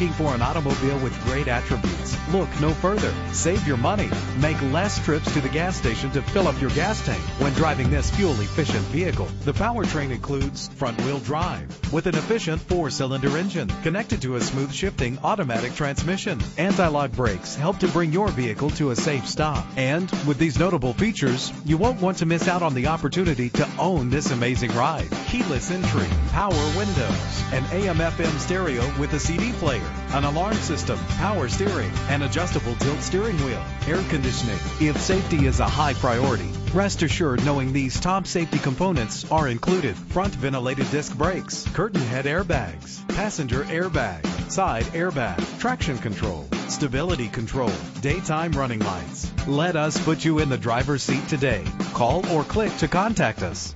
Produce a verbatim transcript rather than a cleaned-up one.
looking for an automobile with great attributes? Look no further. Save your money. Make less trips to the gas station to fill up your gas tank when driving this fuel-efficient vehicle. The powertrain includes front-wheel drive with an efficient four-cylinder engine connected to a smooth shifting automatic transmission. Anti-lock brakes help to bring your vehicle to a safe stop. And with these notable features, you won't want to miss out on the opportunity to own this amazing ride. Keyless entry, power windows, an A M F M stereo with a C D player, an alarm system, power steering, an adjustable tilt steering wheel, air conditioning. If safety is a high priority, rest assured knowing these top safety components are included: front ventilated disc brakes, curtain head airbags, passenger airbag, side airbag, traction control, stability control, daytime running lights. Let us put you in the driver's seat today. Call or click to contact us.